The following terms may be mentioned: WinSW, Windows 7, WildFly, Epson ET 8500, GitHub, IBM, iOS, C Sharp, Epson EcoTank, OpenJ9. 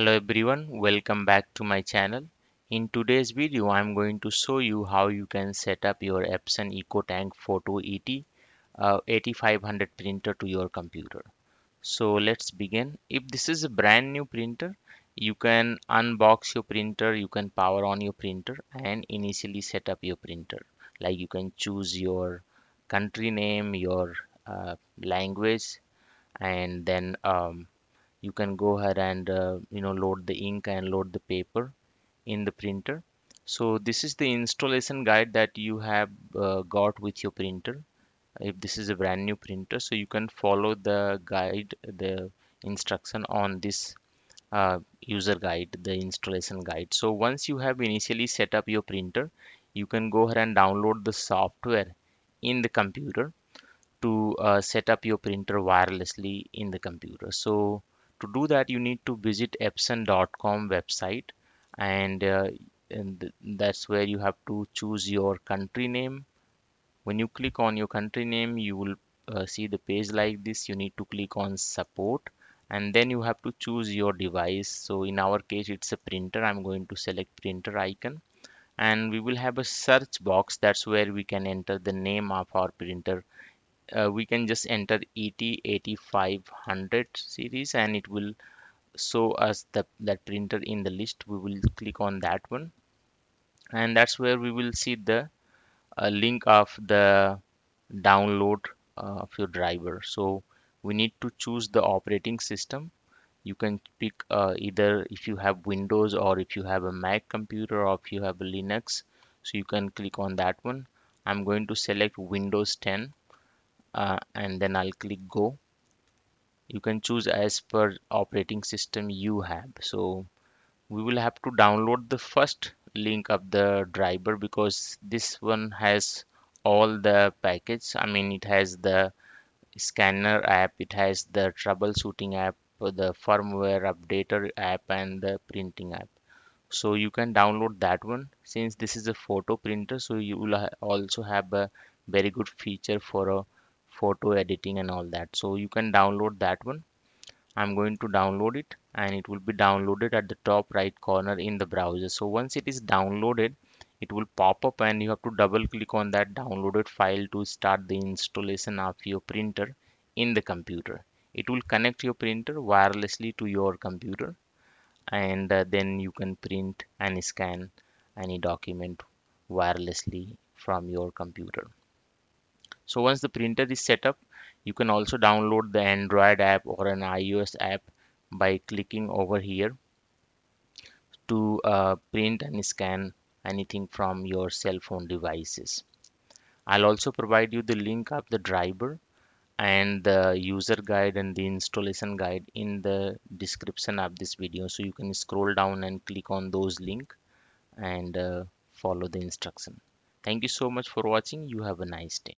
Hello everyone, welcome back to my channel. In today's video I'm going to show you how you can set up your Epson EcoTank Photo ET 8500 printer to your computer. So let's begin. If this is a brand new printer, you can unbox your printer, you can power on your printer and initially set up your printer. Like you can choose your country name, your language, and then you can go ahead and load the ink and load the paper in the printer. So this is the installation guide that you have got with your printer if this is a brand new printer. So you can follow the guide, the instruction on this user guide, the installation guide. So once you have initially set up your printer, you can go ahead and download the software in the computer to set up your printer wirelessly in the computer. So to do that, you need to visit Epson.com website, and that's where you have to choose your country name. When you click on your country name, you will see the page like this. You need to click on support, and then you have to choose your device. So in our case, it's a printer. I'm going to select printer icon, and we will have a search box. That's where we can enter the name of our printer. We can just enter ET8500 series and it will show us that printer in the list. We will click on that one, and that's where we will see the link of the download of your driver. So we need to choose the operating system. You can pick either if you have Windows or if you have a Mac computer or if you have a Linux. So you can click on that one. I'm going to select Windows 10. And then I'll click go. You can choose as per operating system you have. So we will have to download the first link of the driver because this one has all the package. I mean, it has the scanner app, it has the troubleshooting app, the firmware updater app, and the printing app. So you can download that one. Since this is a photo printer, so you will also have a very good feature for a photo editing and all that. So you can download that one. I'm going to download it, and it will be downloaded at the top right corner in the browser. So once it is downloaded, it will pop up and you have to double click on that downloaded file to start the installation of your printer in the computer. It will connect your printer wirelessly to your computer, and then you can print and scan any document wirelessly from your computer. So once the printer is set up, you can also download the Android app or an iOS app by clicking over here to print and scan anything from your cell phone devices. I'll also provide you the link of the driver and the user guide and the installation guide in the description of this video. So you can scroll down and click on those links and follow the instruction. Thank you so much for watching. You have a nice day.